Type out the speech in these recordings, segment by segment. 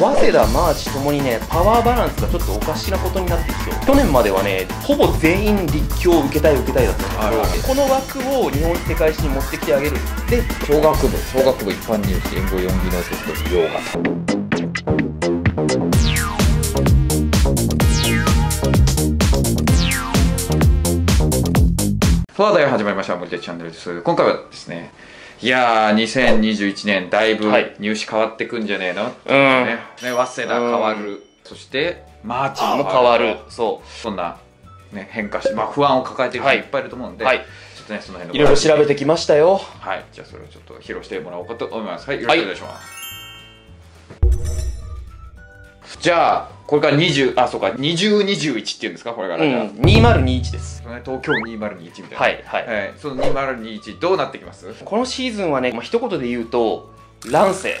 早稲田、マーチともにね、パワーバランスがちょっとおかしなことになってきて、去年まではね、ほぼ全員立教を受けたいだったんですけど、この枠を日本史世界史に持ってきてあげる。で、小学部一般入試、英語4技能テスト、洋画。パワーダイヤ始まりました。森田チャンネルです。今回はですね、いやー、2021年、だいぶ入試変わってくんじゃねえの、ね、早稲田変わる、そしてマーチも変わる、そんな、ね、変化して、まあ、不安を抱えている人いっぱいいると思うんで、はい、ちょっとね、その辺のいろいろ調べてきましたよ。はい、じゃあ、それをちょっと披露してもらおうかと思います。はい、よろしくお願いします。じゃあこれから20、あ、そうか、2021っていうんですか、これから。2021です。東京2021みたいな。はい、はい。その2021、どうなってきます？このシーズンはね、一言で言うと、乱世。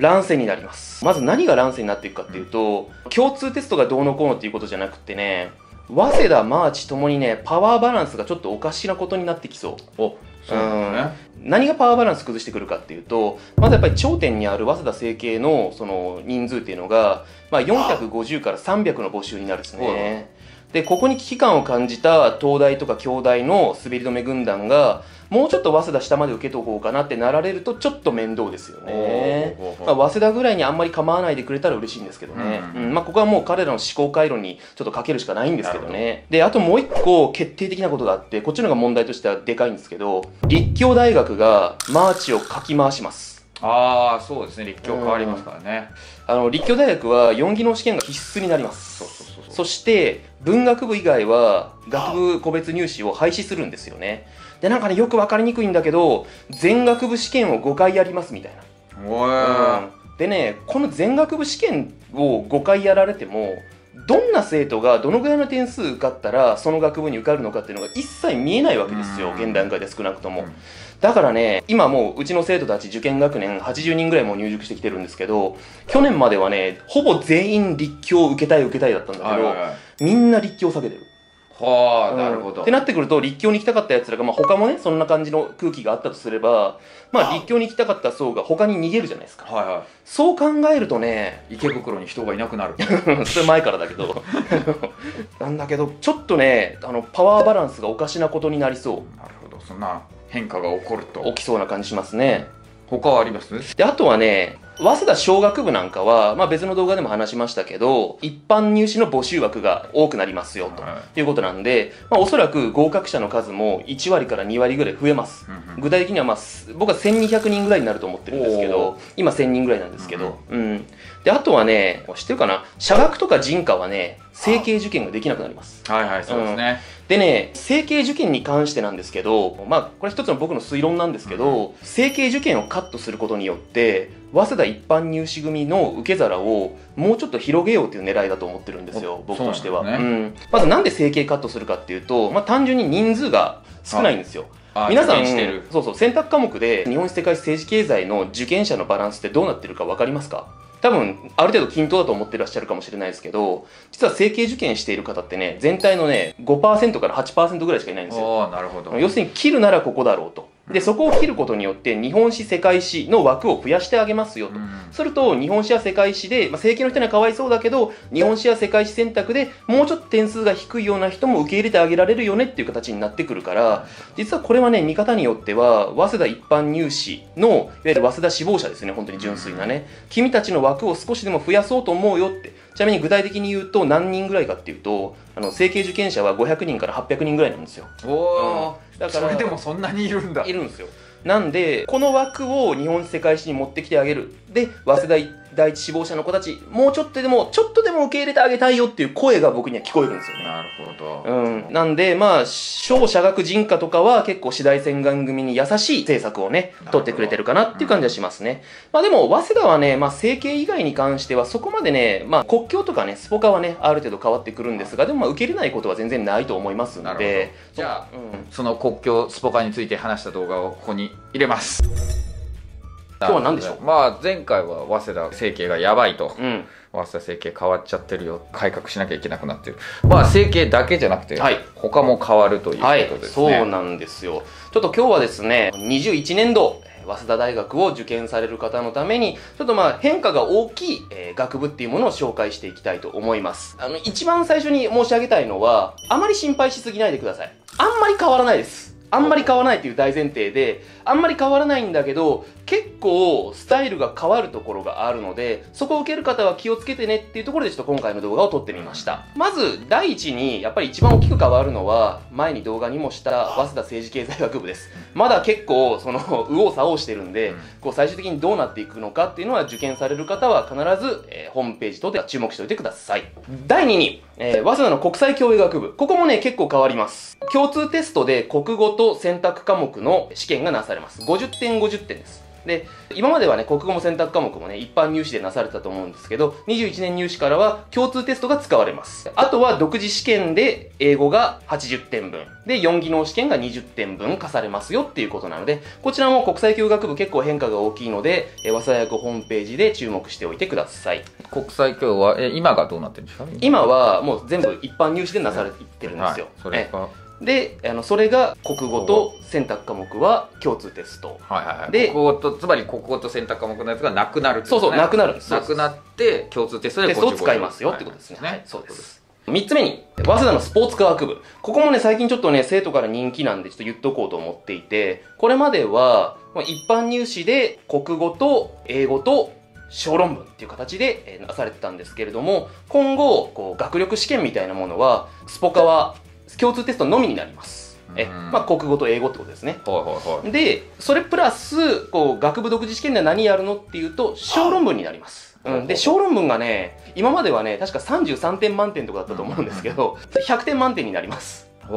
乱世になります。まず何が乱世になっていくかっていうと、共通テストがどうのこうのっていうことじゃなくてね、早稲田、マーチともにね、パワーバランスがちょっとおかしなことになってきそう。そうだね。何がパワーバランス崩してくるかっていうと、まずやっぱり頂点にある早稲田成蹊のその人数っていうのが、まあ、450から300の募集になるんですね。で、ここに危機感を感じた東大とか京大の滑り止め軍団がもうちょっと早稲田下まで受けとこうかなってなられるとちょっと面倒ですよね。まあ、早稲田ぐらいにあんまり構わないでくれたら嬉しいんですけどね、まあ、ここはもう彼らの思考回路にちょっとかけるしかないんですけどね。で、あともう一個決定的なことがあって、こっちのが問題としてはでかいんですけど、立教大学がマーチをかき回します。ああ、そうですね、立教変わりますからね。立教大学は4技能試験が必須になります。そして文学部以外は学部個別入試を廃止するんですよね。で、なんかね、よく分かりにくいんだけど、全学部試験を5回やりますみたいな。でね、この全学部試験を5回やられても、どんな生徒がどのぐらいの点数受かったらその学部に受かるのかっていうのが一切見えないわけですよ、現段階で少なくとも。だからね、今もううちの生徒たち受験学年80人ぐらいもう入塾してきてるんですけど、去年まではね、ほぼ全員立教を受けたいだったんだけど、みんな立教を避けてる。はあ、なるほど。ってなってくると、立教に行きたかったやつらが、まあ、他もね、そんな感じの空気があったとすれば、まあ、立教に行きたかった層が他に逃げるじゃないですか。そう考えるとね、池袋に人がいなくなる。それ前からだけど。なんだけど、ちょっとね、パワーバランスがおかしなことになりそう。なるほど、そんな変化が起こると。起きそうな感じしますね。他はあります？で、あとはね、早稲田商学部なんかは、まあ、別の動画でも話しましたけど、一般入試の募集枠が多くなりますよということなんで、まあ、おそらく合格者の数も1割から2割ぐらい増えます。具体的には、まあ、僕は1200人ぐらいになると思ってるんですけど、今1000人ぐらいなんですけど、で、あとはね、知ってるかな、社学とか人科はね、成蹊受験ができなくなります。そうですね。でね、成蹊受験に関してなんですけど、まあ、これ一つの僕の推論なんですけど、成蹊受験をカットすることによって、早稲田一般入試組の受け皿をもうちょっと広げようという狙いだと思ってるんですよ、僕としては。まずなんで成蹊カットするかっていうと、まあ、単純に人数が少ないんですよ。皆さん、選択科目で日本史世界史政治経済の受験者のバランスってどうなってるか分かりますか？多分ある程度均等だと思ってらっしゃるかもしれないですけど、実は成蹊受験している方ってね、全体のね 5% から 8% ぐらいしかいないんですよ。なるほど。要するに切るならここだろうと。で、そこを切ることによって日本史世界史の枠を増やしてあげますよと。すると日本史や世界史で、まあ、正規の人にはかわいそうだけど、日本史や世界史選択でもうちょっと点数が低いような人も受け入れてあげられるよねっていう形になってくるから、実はこれはね、見方によっては早稲田一般入試のいわゆる早稲田志望者ですね、本当に純粋なね、君たちの枠を少しでも増やそうと思うよって。ちなみに具体的に言うと何人ぐらいかっていうと、成蹊受験者は500人から800人ぐらいなんですよ。だからそれでもそんなにいるんだ。いるんですよ。なんでこの枠を日本世界史に持ってきてあげる。で、早稲田第一志望者の子たち、もうちょっとでも受け入れてあげたいよっていう声が僕には聞こえるんですよね。なるほど。なんで、まあ、社学人科とかは結構四大専願組に優しい政策をね、取ってくれてるかなっていう感じはしますね。まあでも、早稲田はね、まあ、成蹊以外に関してはそこまでね、まあ、国境とかね、スポカはね、ある程度変わってくるんですが、でもまあ、受け入れないことは全然ないと思いますので。じゃあ、その国境、スポカについて話した動画をここに入れます。今日は何でしょう。まあ、前回は早稲田成蹊がやばいと、早稲田成蹊変わっちゃってるよ、改革しなきゃいけなくなってる。まあ、成蹊だけじゃなくて、他も変わるということですね。そうなんですよ。ちょっと今日はですね、21年度早稲田大学を受験される方のために、ちょっとまあ変化が大きい、学部っていうものを紹介していきたいと思います。一番最初に申し上げたいのは、あまり心配しすぎないでください。あんまり変わらないです。あんまり変わらないという大前提で、あんまり変わらないんだけど、結構スタイルが変わるところがあるので、そこを受ける方は気をつけてねっていうところでちょっと今回の動画を撮ってみました。まず、第一に、やっぱり一番大きく変わるのは、前に動画にもした、早稲田政治経済学部です。まだ結構、右往左往してるんで、こう最終的にどうなっていくのかっていうのは、受験される方は必ず、ホームページ等で注目しておいてください。第二に、早稲田の国際教育学部。ここもね、結構変わります。共通テストで国語と選択科目の試験がなされます。50点50点です。で、今まではね、国語も選択科目もね、一般入試でなされたと思うんですけど、21年入試からは共通テストが使われます。あとは独自試験で英語が80点分で、4技能試験が20点分課されますよっていうことなので、こちらも国際教育学部結構変化が大きいので、早稲田大学ホームページで注目しておいてください。国際教育は今がどうなってるんですかね。今はもう全部一般入試でなされてるんですよ、はい、それかで、それが国語と選択科目は共通テスト。はいはいはい。で、国語と、つまり国語と選択科目のやつがなくなるってことですね。そうそう、なくなるんです。なくなって、共通テストでテストを使いますよってことですね。はい、そうです。3つ目に、早稲田のスポーツ科学部。ここもね、最近ちょっとね、生徒から人気なんで、ちょっと言っとこうと思っていて、これまでは、一般入試で国語と英語と小論文っていう形でなされてたんですけれども、今後、こう、学力試験みたいなものは、スポ科は、共通テストのみになります。まあ、国語と英語ってことですね。で、それプラス、こう、学部独自試験では何やるのっていうと、小論文になります。で、小論文がね、今まではね、確か33点満点とかだったと思うんですけど、100点満点になります。わ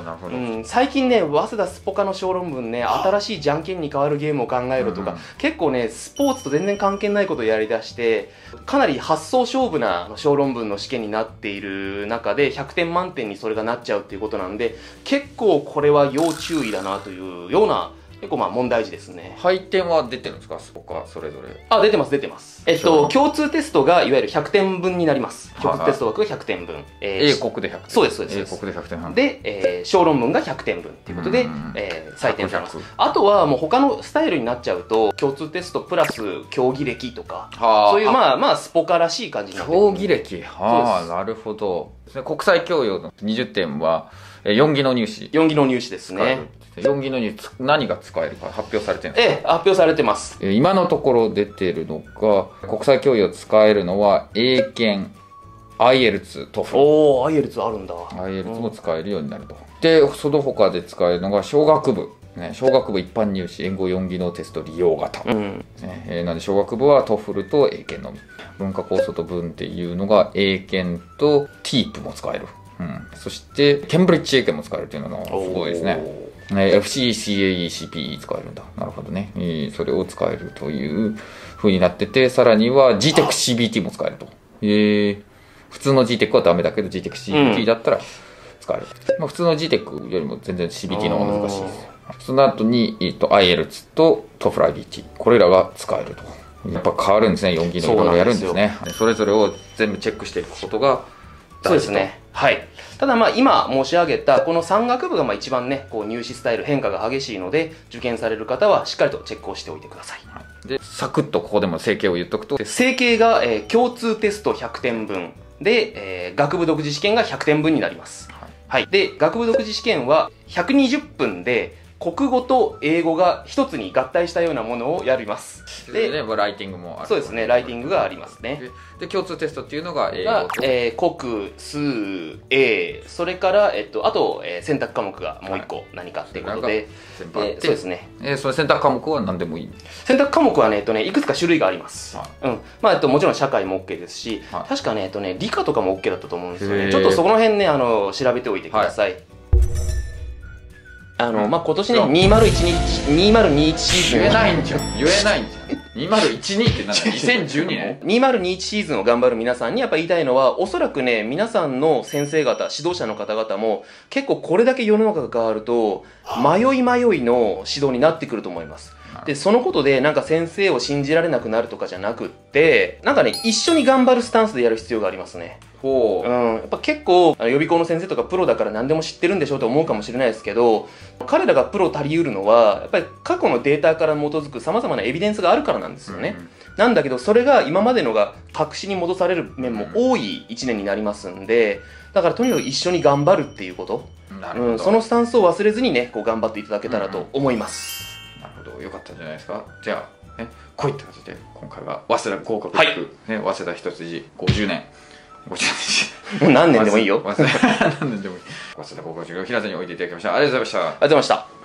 ー、なるほど。最近ね、早稲田スポ科の小論文ね、新しいじゃんけんに変わるゲームを考えろとか、結構ね、スポーツと全然関係ないことをやりだして、かなり発想勝負な小論文の試験になっている中で、100点満点にそれがなっちゃうっていうことなんで、結構これは要注意だなというような、結構まあ問題児ですね。配点は出てるんですか、そこか、それぞれ。あ、出てます、出てます。共通テストがいわゆる100点分になります。共通テスト枠が100点分。英国で100点。そうです、そうです。英国で100点半。で、小論文が100点分ということで、採点されます。あとはもう他のスタイルになっちゃうと、共通テストプラス競技歴とか、そういうまあスポカらしい感じになってる。競技歴。ああ、なるほど。国際教養の20点は、4技能入試。4技能入試ですね。4技能に何が使えるか発表されてるんですか？発表されてます。今のところ出てるのが、国際教養使えるのは英検、IELTS、TOEFL。おー、IELTS あるんだ。 IELTS も使えるようになると。で、その他で使えるのが小学部、小学部一般入試、英語4技能テスト利用型、なので小学部は TOEFL と英検のみ。文化構想と文っていうのが英検と TEAP も使える、そしてケンブリッジ英検も使えるっていうのがすごいですね。FCCAE、CPE 使えるんだ。なるほどね。それを使えるという風になってて、さらには GTEC CBT も使えると。普通の GTEC はダメだけど、GTEC CBT だったら使える。まあ普通の GTEC よりも全然 CBT の方が難しいです。その後に、IELTS と TOEFL IBT。これらが使えると。やっぱ変わるんですね。4技能いろいろやるんですね。それぞれを全部チェックしていくことが大事と。そうですね。はい。ただまあ今申し上げたこの3学部がまあ一番ね、こう入試スタイル変化が激しいので、受験される方はしっかりとチェックをしておいてください。で、サクッとここでも整形を言っとくと、整形が共通テスト100点分で、学部独自試験が100点分になります。はい。で、学部独自試験は120分で、国語と英語が一つに合体したようなものをやります。で、ライティングもある。そうですね、ライティングがありますね。で、共通テストっていうのが英語と。国、数、英、それから、あと、選択科目がもう一個何かっていうことで。そうですね。その選択科目は何でもいい？選択科目はね、いくつか種類があります。まあ、もちろん社会も OK ですし、確かね、理科とかも OK だったと思うんですよね。ちょっとそこの辺ね、調べておいてください。まあ、今年ね、2021シーズン。言えないんじゃん。2012ってなんだ、2012年 ?2021 シーズンを頑張る皆さんにやっぱ言いたいのは、おそらくね、皆さんの先生方、指導者の方々も、結構これだけ世の中が変わると、迷いの指導になってくると思います。で、そのことで、なんか先生を信じられなくなるとかじゃなくって、なんかね、一緒に頑張るスタンスでやる必要がありますね。構、やっぱ結構予備校の先生とかプロだから何でも知ってるんでしょうと思うかもしれないですけど、彼らがプロたりうるのはやっぱり過去のデータから基づくさまざまなエビデンスがあるからなんですよね。なんだけどそれが今までのが白紙に戻される面も多い1年になりますんで、だからとにかく一緒に頑張るっていうこと、そのスタンスを忘れずにね、こう頑張っていただけたらと思います。なるほど、よかったんじゃないですか。じゃあね、こういった形で今回は早稲田合格、はいね、早稲田一筋50年もう何年でもいいよ早稲田合格を平瀬においでいただきました。ありがとうございました。ありがとうございました。